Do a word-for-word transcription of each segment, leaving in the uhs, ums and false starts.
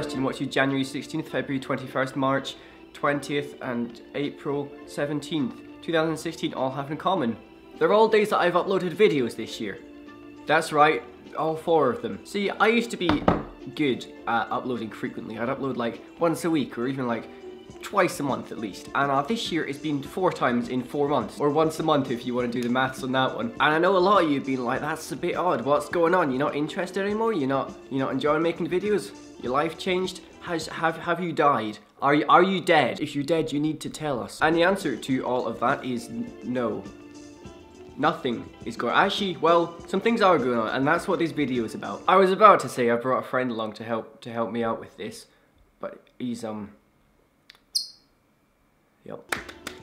question what's your January sixteenth, February twenty-first, March twentieth and April seventeenth, two thousand sixteen all have in common? They're all days that I've uploaded videos this year. That's right, all four of them. See, I used to be good at uploading frequently. I'd upload like once a week or even like twice a month at least, and uh, this year it's been four times in four months, or once a month if you want to do the maths on that one. And I know a lot of you have been like, that's a bit odd, what's going on, you're not interested anymore, you're not you're not enjoying making videos, your life changed, has have have you died, are you are you dead? If you're dead, you need to tell us. And the answer to all of that is no, nothing is going on. Actually, well, some things are going on, and that's what this video is about. I was about to say I brought a friend along to help to help me out with this, but he's um Yep.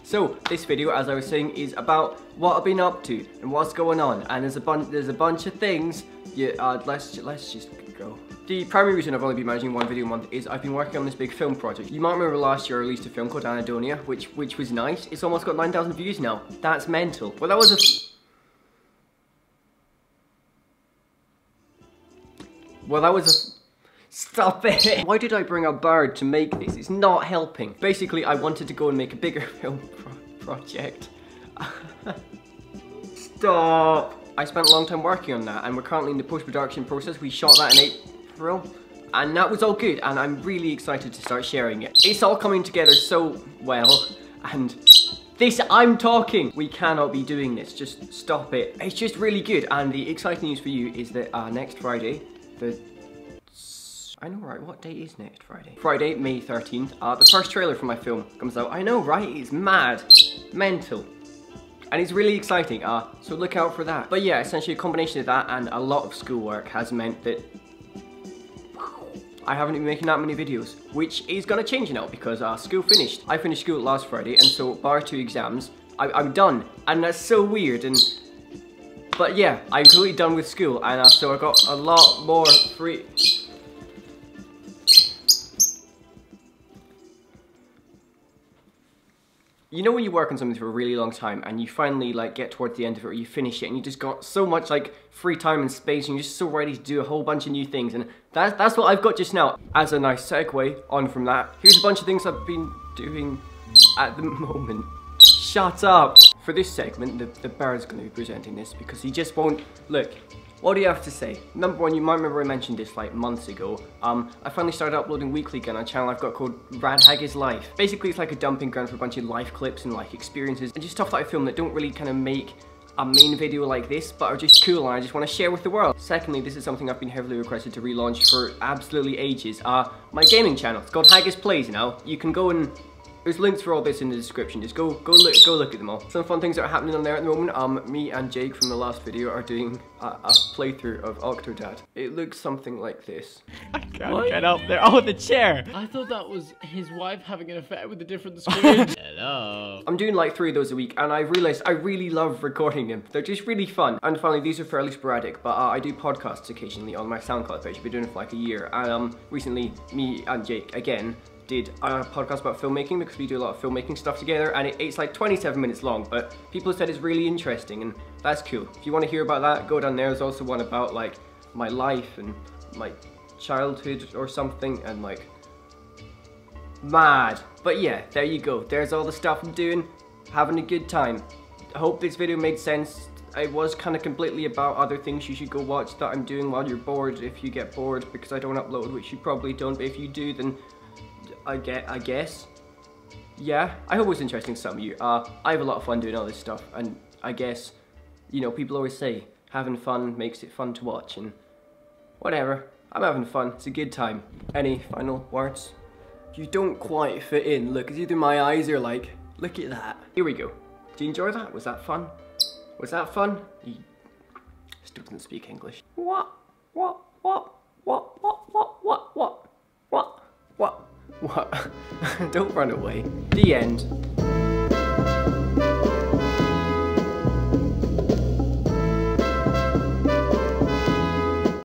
So this video, as I was saying, is about what I've been up to and what's going on. And there's a bunch, there's a bunch of things. Yeah, uh, let's let's just go. The primary reason I've only been managing one video a month is I've been working on this big film project. You might remember last year I released a film called Anadonia, which which was nice. It's almost got nine thousand views now. That's mental. Well, that was a. Well, that was a. Stop it! Why did I bring a bird to make this? It's not helping. Basically, I wanted to go and make a bigger film pro project. Stop! I spent a long time working on that, and we're currently in the post-production process. We shot that in April, and that was all good, and I'm really excited to start sharing it. It's all coming together so well, and this, I'm talking! We cannot be doing this, just stop it. It's just really good, and the exciting news for you is that uh, next Friday, the I know, right, what day is next Friday? Friday, May thirteenth, uh, the first trailer for my film comes out. I know, right, it's mad, mental, and it's really exciting, uh, so look out for that. But yeah, essentially a combination of that and a lot of schoolwork has meant that I haven't been making that many videos, which is gonna change now because uh, school finished. I finished school last Friday, and so bar two exams, I I'm done, and that's so weird, and but yeah, I'm completely done with school, and uh, so I got a lot more free. You know when you work on something for a really long time and you finally like get towards the end of it, or you finish it and you just got so much like free time and space and you're just so ready to do a whole bunch of new things, and that's, that's what I've got just now. As a nice segue on from that, here's a bunch of things I've been doing at the moment. Shut up! For this segment, the, the bear's going to be presenting this because he just won't... Look, what do you have to say? Number one, you might remember I mentioned this like months ago. Um, I finally started uploading weekly again on a channel I've got called RadHaggisLife. Basically, it's like a dumping ground for a bunch of life clips and like experiences and just stuff that I film that don't really kind of make a main video like this, but are just cool and I just want to share with the world. Secondly, this is something I've been heavily requested to relaunch for absolutely ages. Uh, my gaming channel. It's called HaggisPlays now. You can go and... There's links for all this in the description. Just go, go look, go look at them all. Some fun things that are happening on there at the moment. Um, me and Jake from the last video are doing a, a playthrough of Octodad. It looks something like this. I can't what? Get up there. Oh, the chair. I thought that was his wife having an affair with a different screen. Hello. I'm doing like three of those a week, and I realized I really love recording them. They're just really fun. And finally, these are fairly sporadic, but uh, I do podcasts occasionally on my SoundCloud page. I've been doing it for like a year, and um, recently, me and Jake again. Did a podcast about filmmaking because we do a lot of filmmaking stuff together, and it, it's like twenty-seven minutes long, but people said it's really interesting, and that's cool. If you want to hear about that, go down there. There's also one about like my life and my childhood or something, and like mad. But yeah, there you go. There's all the stuff I'm doing, having a good time. I hope this video made sense. It was kind of completely about other things you should go watch that I'm doing while you're bored, if you get bored, because I don't upload, which you probably don't, but if you do, then I get, I guess. Yeah, I hope it was interesting to some of you. Uh, I have a lot of fun doing all this stuff, and I guess, you know, people always say having fun makes it fun to watch, and whatever. I'm having fun. It's a good time. Any final words? You don't quite fit in. Look, it's either my eyes or like, look at that. Here we go. Do you enjoy that? Was that fun? Was that fun? He still doesn't speak English. What? What? What? What? What? What? What? What? What? What? What? Don't run away. The end.